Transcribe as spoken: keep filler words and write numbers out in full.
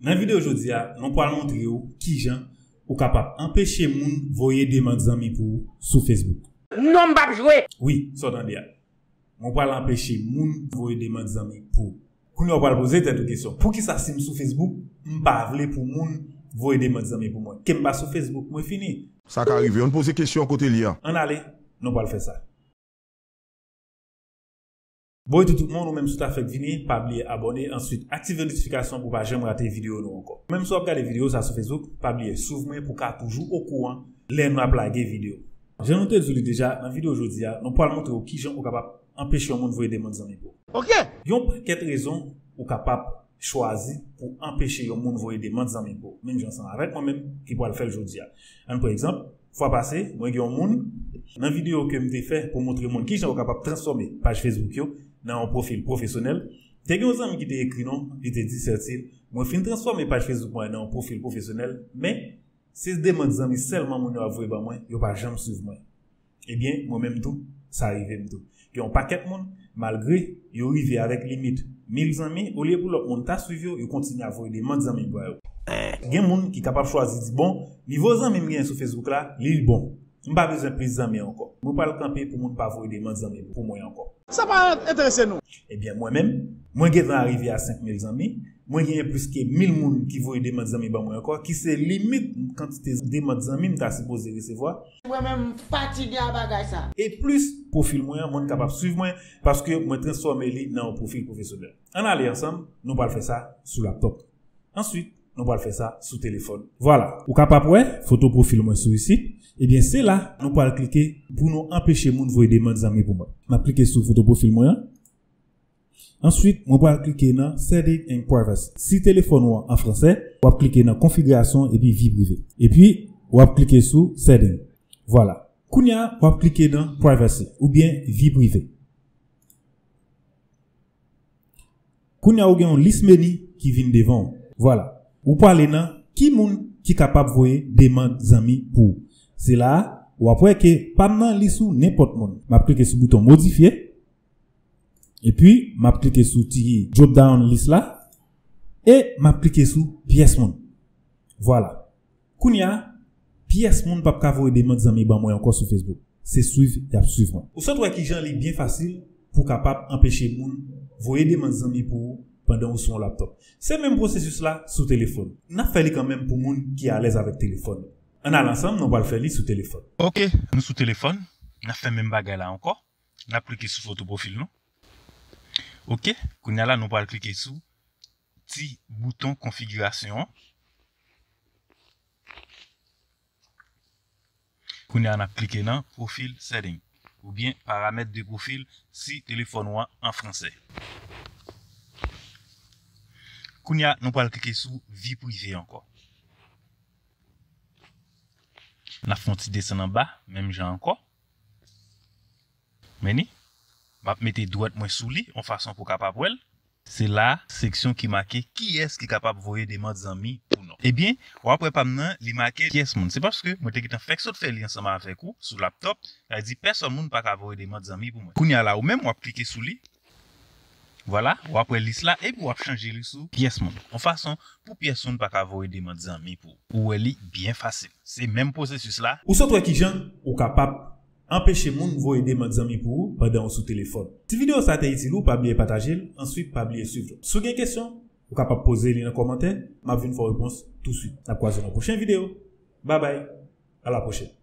Dans la vidéo aujourd'hui, nous allons montrer qui gens ou capable empêcher moun voyer demande amis pour sur Facebook. Non pas jouer. Oui, ça dans bien. On va l'empêcher moun voyer demande amis pour. Quand on va poser cette question, pour qui ça sim sur Facebook, on pas vle pour moun voyer demande amis pour moi. Qu'est-ce pas sur Facebook, moi fini. Ça qui arrive, on pose question côté lien. On aller, non pas le faire ça. Bon, tout le monde, ou même si tu as fait venir, pas oublier abonner, ensuite activer les notifications pour pas jamais rater les vidéos nous encore. Même si vous regardez les vidéos sur Facebook, pas oublier souvenir pour qu'à toujours au courant, les m'a plagué vidéo. J'ai noté déjà, dans la vidéo aujourd'hui, nous parlons montrer qui gens sont capables d'empêcher le monde de voir des demandes amis. OK. Il y a quelques raisons ou capable choisir pour empêcher le monde de voir des demandes amis. Même j'en sens avec moi-même qui pourra le faire aujourd'hui. Par exemple, fois passée, moi j'ai un monde dans la vidéo que je fais pour montrer monde qui sont capables de transformer page Facebook yo dans un profil professionnel. T'as quelqu'un ami qui t'a écrit non, il t'a dit certain, moi fin transformer page Facebook moi dans un profil professionnel, mais ces demandes amis seulement mon avoué ba moi, yo pas jamais suivre moi. Eh bien, moi même tout, ça arrive tout. Qui ont paquet monde malgré yo arrivé avec limite mille amis au lieu pour l'autre monde t'a suivi yo, yo continue à voir des demandes amis pour yo. Gen monde qui capable choisir dit bon, niveau amis me sur Facebook là, il bon. Je n'ai pas besoin de prise amis encore. Je ne vais pas le camper pour ne pas avoir des demandes amis pour moi encore. Ça va intéresser nous. Eh bien, moi-même, moi qui suis arrivé à cinq mille amis, moi qui ai plus que mille personnes qui voient des demandes amis pour moi encore, qui c'est limite la quantité de demandes amis que je suis supposé recevoir. Moi-même, fatigué à bagage ça. Et plus, profil moi, je suis capable de suivre moi parce que je transforme dans un profil professionnel. En allant ensemble, nous allons faire ça sur laptop. Ensuite, nous allons faire ça sous téléphone. Voilà. Ou capable ouais, photo profil moi sur ici. Eh bien, c'est là, nous allons cliquer pour nous empêcher moun voyer demandes amis pour moi. Je vais cliquer sur photo profil moi. Ensuite, nous allons cliquer dans Setting and Privacy. Si téléphone ou en français, on va cliquer dans Configuration et puis Vie privée. Et puis, on va cliquer sur Setting. Voilà. Kounya, on va cliquer dans Privacy ou bien Vie privée. Kounya, on a une liste menu qui vient devant. Voilà. Ou parler nan qui moun qui capable voyer demande amis pour. C'est là ou après que pas nan li sou n'importe moun. M'a cliquer sur bouton modifier et puis m'a cliquer sur tirer drop down list là et m'a cliquer sur pièce moun. Voilà. Kounya pièce moun pa ka voyer demande amis ban moi encore sur Facebook. C'est suivre y a suivre. Ou ça toi qui jan li bien facile pour capable empêcher moun voyer demande amis pour pendant son laptop. C'est même processus là sous téléphone. N'a fait li quand même pour moun qui est à l'aise avec téléphone. On a l'ensemble, on va le faire li sous téléphone. OK, nous sous téléphone, n'a fait même bagay là encore. N'a cliqué sur photo profil non. OK, kounya là nous va cliquer sur petit bouton configuration. Kounya n'a cliqué dans profil setting ou bien paramètres de profil si téléphone ou en français. Kounya, nous allons cliquer sur vie privée encore. La fonte descend en bas, même genre encore. Meni, m'a mettre droite moi sous lui en façon pour capable. C'est la section qui marque qui est-ce qui est capable de voyer des demandes amis ou non. Eh bien, ou après pas maintenant, il marque qui est-ce monde. C'est parce que moi t'ai fait faire ça faire lien ensemble avec vous sur laptop, il dit personne monde pas capable voyer des demandes amis pour moi. Kounya là ou même on cliquer sur lui. Voilà, ou après liste là et pour changer le sous pièce monde. En façon pour pièce monde pas avoir des demandes amis pour. Ou elle est bien facile. C'est même processus là. Ou soit toi qui gens ou capable empêcher monde voyer des demandes amis pour pendant sous téléphone. Si vidéo ça t'a utile ou pas oublier partager, ensuite pas oublier suivre. Si vous avez question, ou capable poser les dans commentaire, m'a vu une réponse tout de suite. À quoi dans la prochaine vidéo. Bye bye. À la prochaine.